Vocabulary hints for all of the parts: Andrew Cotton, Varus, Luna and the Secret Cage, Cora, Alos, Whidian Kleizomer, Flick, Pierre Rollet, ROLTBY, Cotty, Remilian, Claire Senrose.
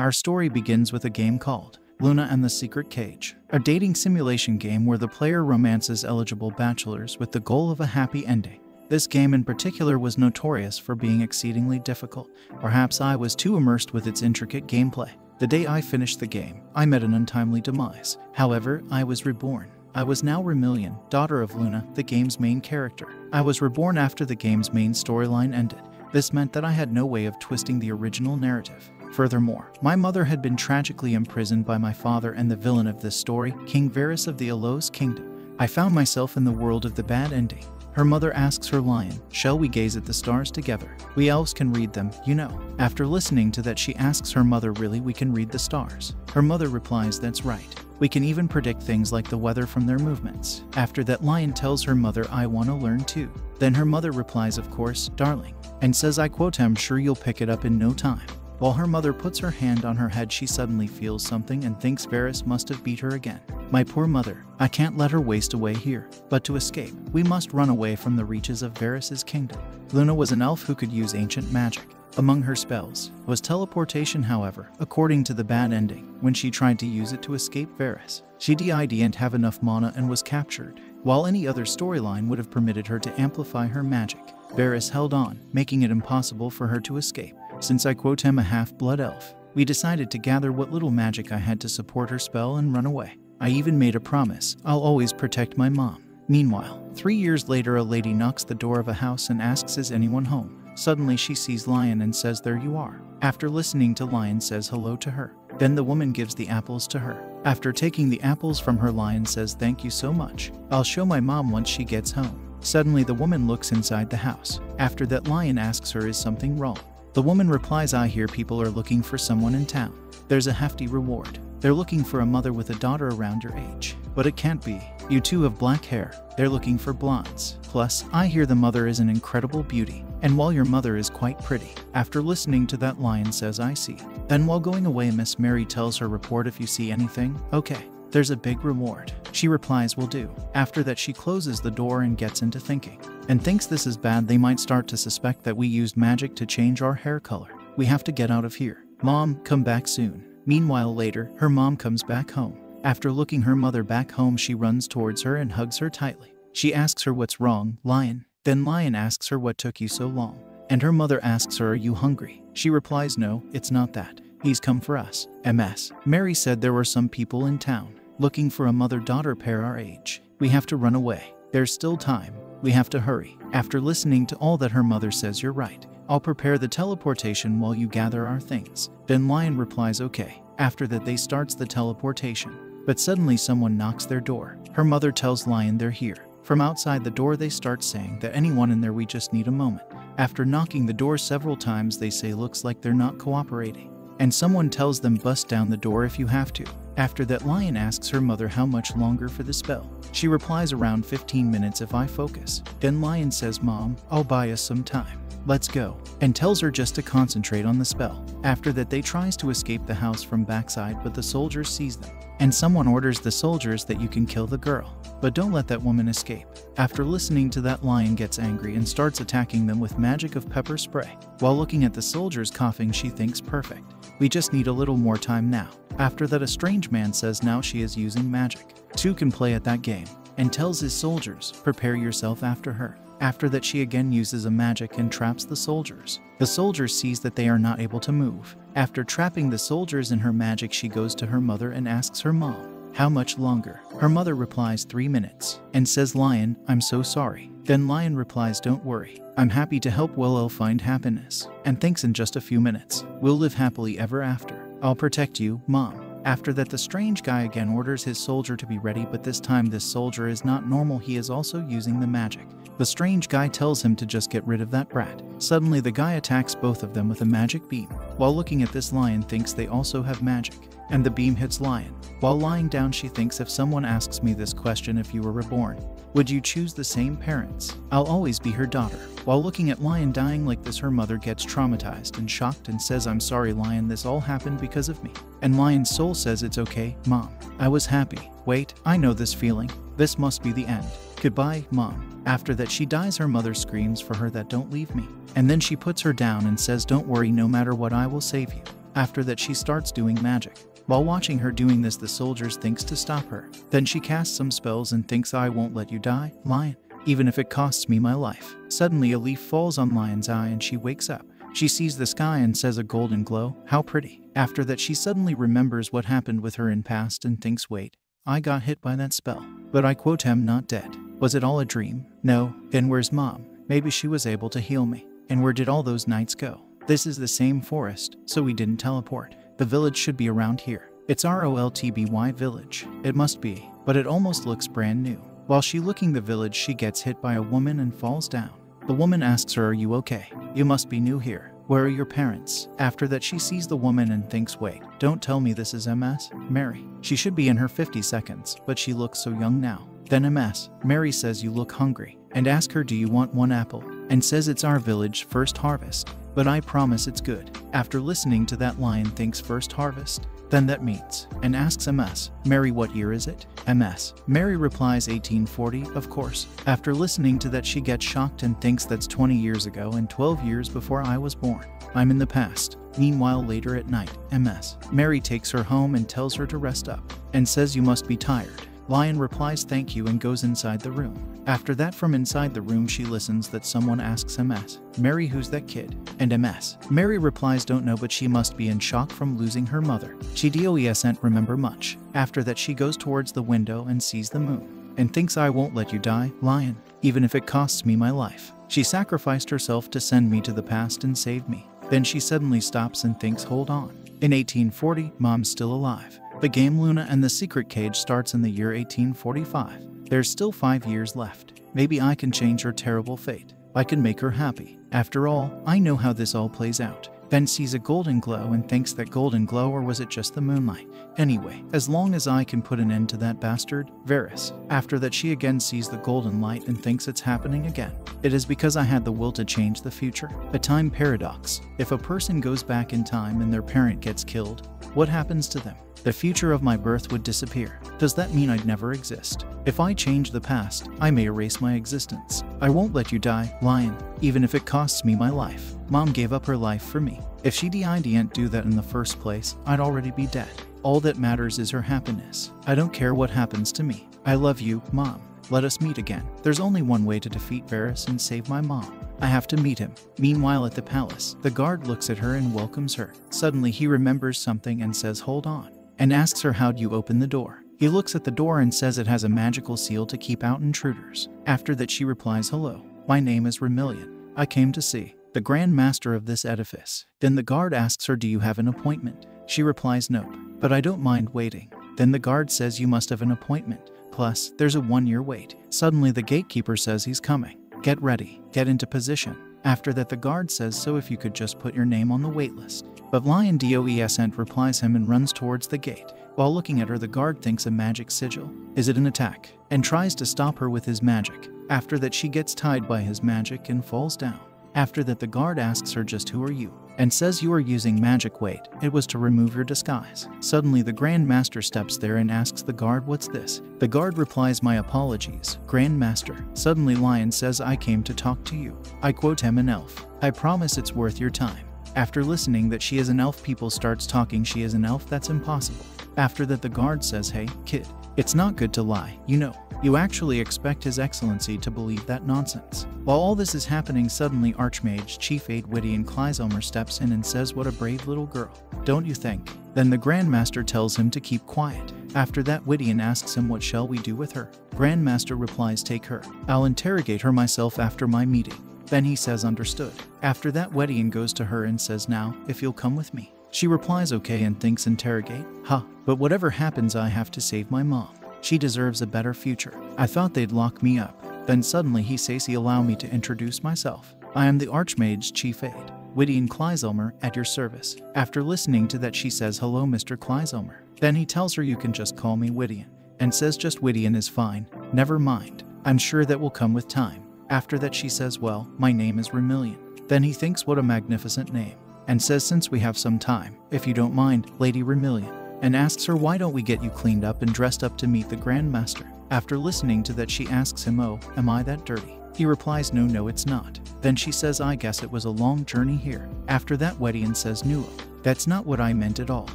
Our story begins with a game called Luna and the Secret Cage, a dating simulation game where the player romances eligible bachelors with the goal of a happy ending. This game in particular was notorious for being exceedingly difficult. Perhaps I was too immersed with its intricate gameplay. The day I finished the game, I met an untimely demise. However, I was reborn. I was now Remilian, daughter of Luna, the game's main character. I was reborn after the game's main storyline ended. This meant that I had no way of twisting the original narrative. Furthermore, my mother had been tragically imprisoned by my father and the villain of this story, King Varus of the Alos Kingdom. I found myself in the world of the bad ending. Her mother asks her lion, "Shall we gaze at the stars together? We elves can read them, you know." After listening to that, she asks her mother, "Really, we can read the stars?" Her mother replies, "That's right. We can even predict things like the weather from their movements." After that, lion tells her mother, "I want to learn too." Then her mother replies, "Of course, darling," and says, I quote, "I'm sure you'll pick it up in no time." While her mother puts her hand on her head, she suddenly feels something and thinks Varus must have beat her again. "My poor mother, I can't let her waste away here. But to escape, we must run away from the reaches of Varus's kingdom." Luna was an elf who could use ancient magic. Among her spells was teleportation. However, according to the bad ending, when she tried to use it to escape Varus, she didn't have enough mana and was captured. While any other storyline would have permitted her to amplify her magic, Varus held on, making it impossible for her to escape. Since I quote him a half-blood elf, we decided to gather what little magic I had to support her spell and run away. I even made a promise, "I'll always protect my mom." Meanwhile, 3 years later, a lady knocks the door of a house and asks, "Is anyone home?" Suddenly she sees Lion and says, "There you are." After listening to Lion, says hello to her. Then the woman gives the apples to her. After taking the apples from her, Lion says, "Thank you so much. I'll show my mom once she gets home." Suddenly the woman looks inside the house. After that, Lion asks her, "Is something wrong?" The woman replies, "I hear people are looking for someone in town. There's a hefty reward. They're looking for a mother with a daughter around your age." "But it can't be. You two have black hair. They're looking for blondes. Plus, I hear the mother is an incredible beauty. And while your mother is quite pretty." After listening to that, Lion says, "I see." Then while going away, Miss Mary tells her, "Report if you see anything, okay? There's a big reward." She replies, "Will do." After that, she closes the door and gets into thinking, and thinks this is bad. They might start to suspect that we used magic to change our hair color. "We have to get out of here. Mom, come back soon." Meanwhile, later, her mom comes back home. After looking her mother back home, she runs towards her and hugs her tightly. She asks her, "What's wrong, Lion?" Then Lion asks her, "What took you so long?" And her mother asks her, "Are you hungry?" She replies, "No, it's not that. He's come for us." Ms. Mary said, "There were some people in town looking for a mother-daughter pair our age. We have to run away. There's still time. We have to hurry." After listening to all that, her mother says, "You're right. I'll prepare the teleportation while you gather our things." Then Lion replies, "Okay." After that, they starts the teleportation. But suddenly someone knocks their door. Her mother tells Lion they're here. From outside the door, they start saying that, "Anyone in there? We just need a moment." After knocking the door several times, they say, "Looks like they're not cooperating." And someone tells them, "Bust down the door if you have to." After that, Lion asks her mother how much longer for the spell. She replies, "Around 15 minutes if I focus." Then Lion says, "Mom, I'll buy us some time. Let's go," and tells her just to concentrate on the spell. After that, they tries to escape the house from backside, but the soldier sees them. And someone orders the soldiers that, "You can kill the girl, but don't let that woman escape." After listening to that, Lion gets angry and starts attacking them with magic of pepper spray. While looking at the soldiers coughing, she thinks, "Perfect. We just need a little more time now." After that, a strange man says now she is using magic. Two can play at that game, and tells his soldiers, "Prepare yourself after her." After that, she again uses a magic and traps the soldiers. The soldier sees that they are not able to move. After trapping the soldiers in her magic, she goes to her mother and asks her mom, "How much longer?" Her mother replies, 3 minutes, and says, "Lion, I'm so sorry." Then Lion replies, "Don't worry. I'm happy to help. Well, I'll find happiness." And thinks, "In just a few minutes, we'll live happily ever after. I'll protect you, Mom." After that, the strange guy again orders his soldier to be ready, but this time this soldier is not normal. He is also using the magic. The strange guy tells him to just get rid of that brat. Suddenly the guy attacks both of them with a magic beam. While looking at this, Lion thinks they also have magic, and the beam hits Lion. While lying down, she thinks, "If someone asks me this question, if you were reborn, would you choose the same parents? I'll always be her daughter." While looking at Lion dying like this, her mother gets traumatized and shocked and says, "I'm sorry, Lion, this all happened because of me." And Lion's soul says, "It's okay, Mom. I was happy. Wait, I know this feeling. This must be the end. Goodbye, Mom." After that, she dies. Her mother screams for her that, "Don't leave me." And then she puts her down and says, "Don't worry, no matter what, I will save you." After that, she starts doing magic. While watching her doing this, the soldiers thinks to stop her. Then she casts some spells and thinks, I won't let you die, Lion, even if it costs me my life. Suddenly a leaf falls on Lion's eye and she wakes up. She sees the sky and says, a golden glow, how pretty. After that, she suddenly remembers what happened with her in past and thinks, wait, I got hit by that spell. But I quote, am not dead. Was it all a dream? No. Then where's Mom? Maybe she was able to heal me. And where did all those knights go? This is the same forest, so we didn't teleport. The village should be around here. It's ROLTBY village. It must be, but it almost looks brand new. While she looking the village, she gets hit by a woman and falls down. The woman asks her, are you okay? You must be new here. Where are your parents? After that, she sees the woman and thinks, wait, don't tell me this is Ms. Mary. She should be in her 50s, but she looks so young now. Then Ms. Mary says, you look hungry, and ask her, do you want one apple? And says, it's our village first harvest, but I promise it's good. After listening to that, Lion thinks first harvest, then that means, and asks Ms. Mary, what year is it? Ms. Mary replies, 1840, of course. After listening to that, she gets shocked and thinks, that's 20 years ago and 12 years before I was born. I'm in the past. Meanwhile, later at night, Ms. Mary takes her home and tells her to rest up, and says, you must be tired. Lion replies, thank you, and goes inside the room. After that, from inside the room, she listens that someone asks Ms. Mary, who's that kid? And Ms. Mary replies, don't know, but she must be in shock from losing her mother. She doesn't remember much. After that, she goes towards the window and sees the moon, and thinks, I won't let you die, Lion, even if it costs me my life. She sacrificed herself to send me to the past and save me. Then she suddenly stops and thinks, hold on. In 1840, Mom's still alive. The game Luna and the Secret Cage starts in the year 1845. There's still 5 years left. Maybe I can change her terrible fate. I can make her happy. After all, I know how this all plays out. Then sees a golden glow and thinks, that golden glow, or was it just the moonlight? Anyway, as long as I can put an end to that bastard, Varus. After that, she again sees the golden light and thinks, it's happening again. It is because I had the will to change the future. A time paradox. If a person goes back in time and their parent gets killed, what happens to them? The future of my birth would disappear. Does that mean I'd never exist? If I change the past, I may erase my existence. I won't let you die, Lion, even if it costs me my life. Mom gave up her life for me. If she didn't do that in the first place, I'd already be dead. All that matters is her happiness. I don't care what happens to me. I love you, Mom. Let us meet again. There's only one way to defeat Varus and save my mom. I have to meet him. Meanwhile at the palace, the guard looks at her and welcomes her. Suddenly he remembers something and says, hold on, and asks her, how do you open the door? He looks at the door and says, it has a magical seal to keep out intruders. After that, she replies, hello, my name is Remilian. I came to see the Grand Master of this edifice. Then the guard asks her, do you have an appointment? She replies, nope, but I don't mind waiting. Then the guard says, you must have an appointment. Plus, there's a 1-year wait. Suddenly the gatekeeper says, he's coming. Get ready. Get into position. After that, the guard says, so if you could just put your name on the waitlist. But Lion doesn't replies him and runs towards the gate. While looking at her, the guard thinks, a magic sigil. Is it an attack? And tries to stop her with his magic. After that, she gets tied by his magic and falls down. After that, the guard asks her, just who are you? And says, you are using magic. Wait, it was to remove your disguise. Suddenly the Grand Master steps there and asks the guard, what's this? The guard replies, my apologies, Grand Master. Suddenly Lion says, I came to talk to you. I quote, am an elf. I promise it's worth your time. After listening that she is an elf, people starts talking, she is an elf, that's impossible. After that, the guard says, hey, kid, it's not good to lie, you know. You actually expect His Excellency to believe that nonsense. While all this is happening, suddenly Archmage Chief Aide Whidian Kleizomer steps in and says, what a brave little girl, don't you think? Then the Grand Master tells him to keep quiet. After that, Whidian asks him, what shall we do with her? Grand Master replies, take her. I'll interrogate her myself after my meeting. Then he says, understood. After that, Whidian goes to her and says, now, if you'll come with me. She replies, okay, and thinks, interrogate? Huh, but whatever happens, I have to save my mom. She deserves a better future. I thought they'd lock me up. Then suddenly he says, he allow me to introduce myself. I am the Archmage's Chief Aide, Whidian Kleizomer, at your service. After listening to that, she says, hello, Mr. Kleizomer. Then he tells her, you can just call me Whidian. And says, just Whidian is fine. Never mind. I'm sure that will come with time. After that, she says, well, my name is Remilian. Then he thinks, what a magnificent name. And says, since we have some time, if you don't mind, Lady Remilian. And asks her, why don't we get you cleaned up and dressed up to meet the Grand Master? After listening to that, she asks him, oh, am I that dirty? He replies, no, it's not. Then she says, I guess it was a long journey here. After that, Whidian says, no, That's not what I meant at all.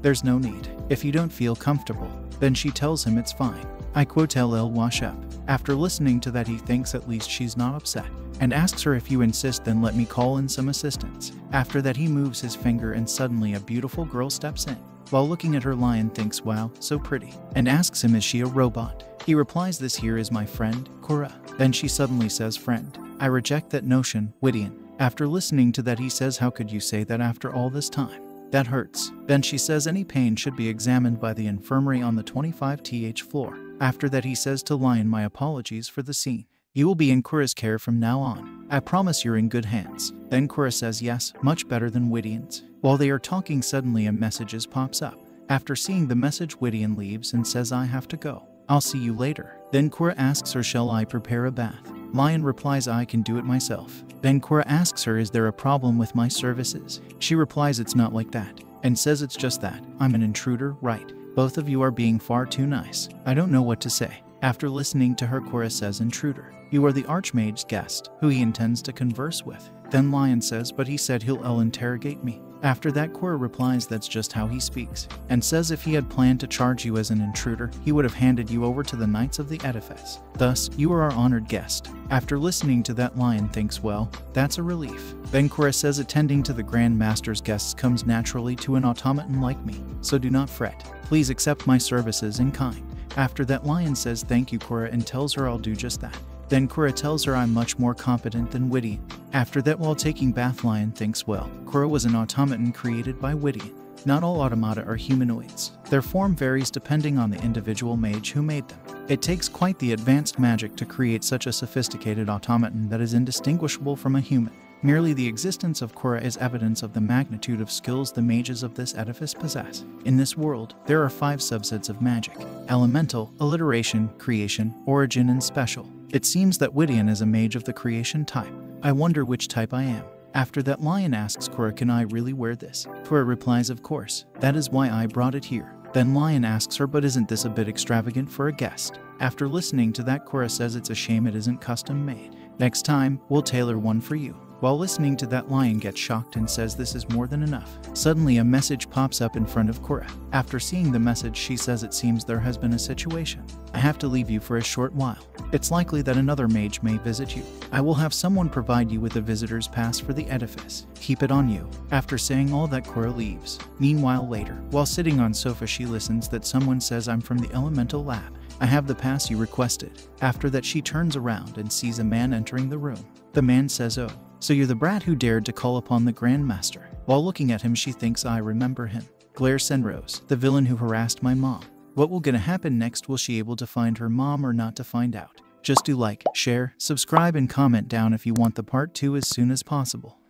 There's no need. If you don't feel comfortable, then she tells him it's fine. I quote, "I'll wash up." After listening to that, he thinks at least she's not upset, and asks her, "If you insist, then let me call in some assistance." After that, he moves his finger and suddenly a beautiful girl steps in. While looking at her, Lion thinks, "Wow, so pretty," and asks him, "Is she a robot?" He replies, "This here is my friend, Cora." Then she suddenly says, "Friend, I reject that notion, Whidian." After listening to that, he says, "How could you say that after all this time? That hurts." Then she says any pain should be examined by the infirmary on the 25th floor. After that, he says to Lion, "My apologies for the scene. You will be in Cora's care from now on. I promise you're in good hands." Then Cora says, "Yes, much better than Whidian's." While they are talking, suddenly a message pops up. After seeing the message, Whidian leaves and says, "I have to go. I'll see you later." Then Cora asks her, "Shall I prepare a bath?" Lion replies, "I can do it myself." Then Cora asks her, "Is there a problem with my services?" She replies, "It's not like that," and says, "It's just that I'm an intruder, right? Both of you are being far too nice. I don't know what to say." After listening to her, Cora says, "Intruder, you are the Archmage's guest, who he intends to converse with." Then Lion says, "But he said he'll interrogate me." After that, Cora replies, "That's just how he speaks," and says if he had planned to charge you as an intruder, he would have handed you over to the Knights of the Edifice. Thus, you are our honored guest. After listening to that, Lion thinks, "Well, that's a relief." Then Cora says, "Attending to the Grand Master's guests comes naturally to an automaton like me, so do not fret. Please accept my services in kind." After that, Lion says, "Thank you, Cora," and tells her, "I'll do just that." Then Cora tells her, "I'm much more competent than Whidian." After that, while taking bath, Lion thinks, "Well, Cora was an automaton created by Whidian. Not all automata are humanoids. Their form varies depending on the individual mage who made them. It takes quite the advanced magic to create such a sophisticated automaton that is indistinguishable from a human. Merely the existence of Cora is evidence of the magnitude of skills the mages of this edifice possess. In this world, there are 5 subsets of magic: elemental, alliteration, creation, origin, and special. It seems that Whidian is a mage of the creation type. I wonder which type I am." After that, Lion asks Cora, "Can I really wear this?" Cora replies, "Of course. That is why I brought it here." Then Lion asks her, "But isn't this a bit extravagant for a guest?" After listening to that, Cora says, "It's a shame it isn't custom made. Next time, we'll tailor one for you." While listening to that, Lion gets shocked and says, "This is more than enough." Suddenly a message pops up in front of Cora. After seeing the message, she says, "It seems there has been a situation. I have to leave you for a short while. It's likely that another mage may visit you. I will have someone provide you with a visitor's pass for the edifice. Keep it on you." After saying all that, Cora leaves. Meanwhile, later, while sitting on sofa, she listens that someone says, "I'm from the Elemental Lab. I have the pass you requested." After that, she turns around and sees a man entering the room. The man says, "Oh, so you're the brat who dared to call upon the Grand Master." While looking at him, she thinks, "I remember him. Claire Senrose, the villain who harassed my mom. What will gonna happen next? Will she able to find her mom or not? To find out, just do like, share, subscribe, and comment down if you want the part 2 as soon as possible.